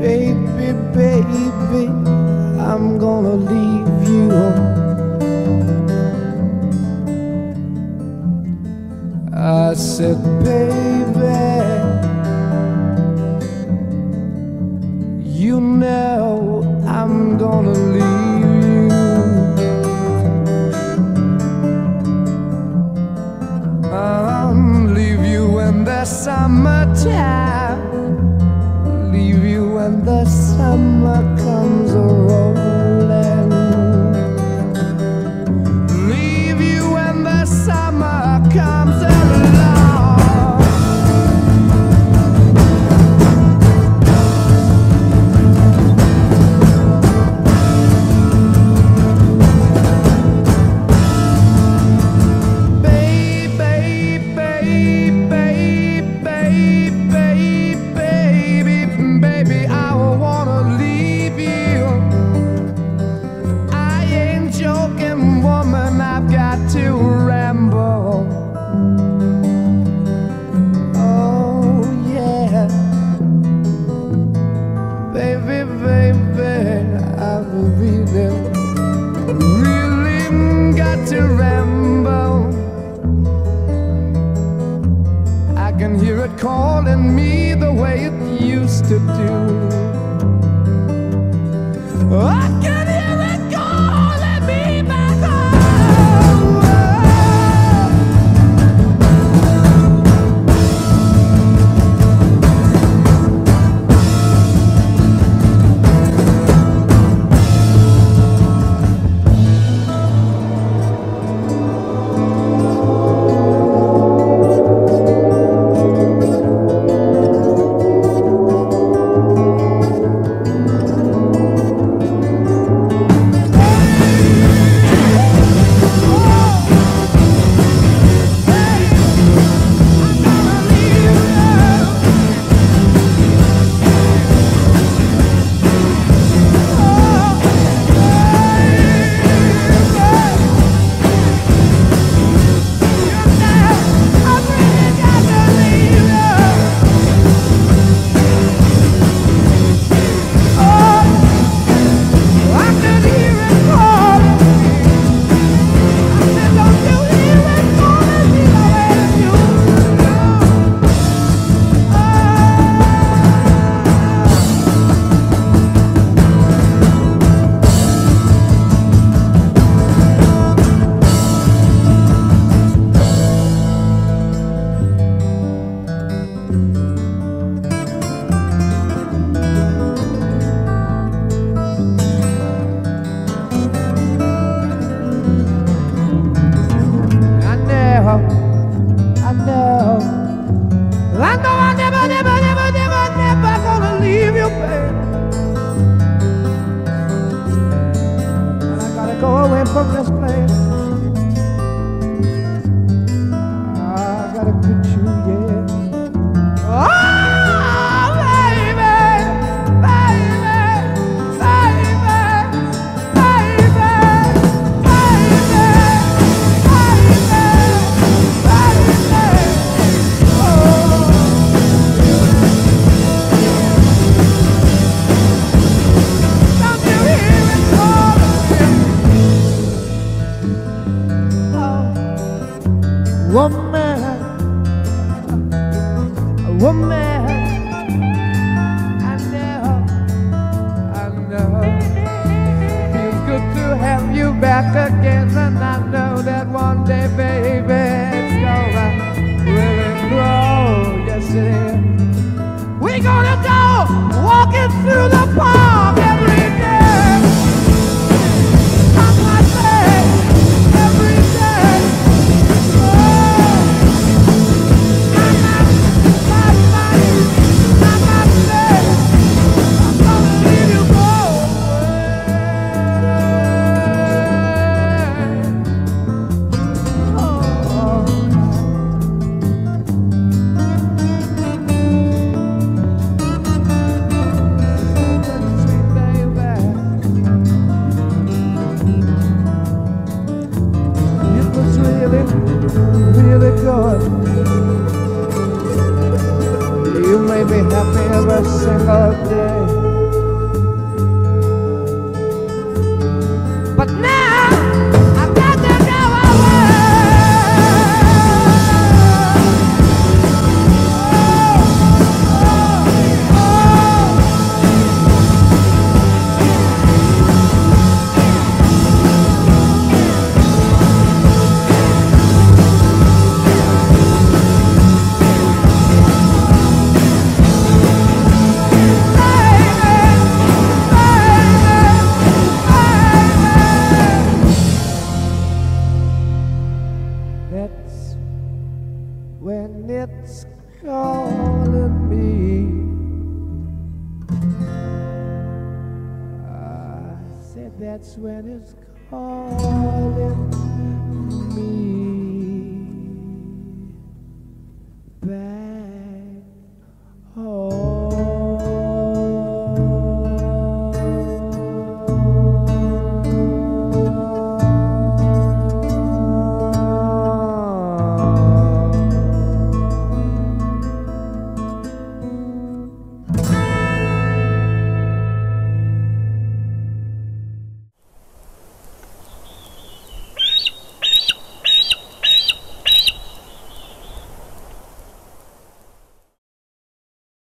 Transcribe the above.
baby, baby, baby, I'm gonna leave you home. I said, baby, you know I'm gonna leave. Summertime, leave you when the summer comes a-rolling. Leave you when the summer comes along. Baby, baby, baby, really got to ramble. I can hear it calling me the way it used to do. I can from this place, I gotta get you, yeah. Oh, baby, baby, woman, woman, I know, feels good to have you back again, and I know that one day, baby, it's gonna really grow, yes it is. We're gonna go walking through the park every day. be happy every single day. But now I've got to go when it's calling me. I said that's when it's calling me.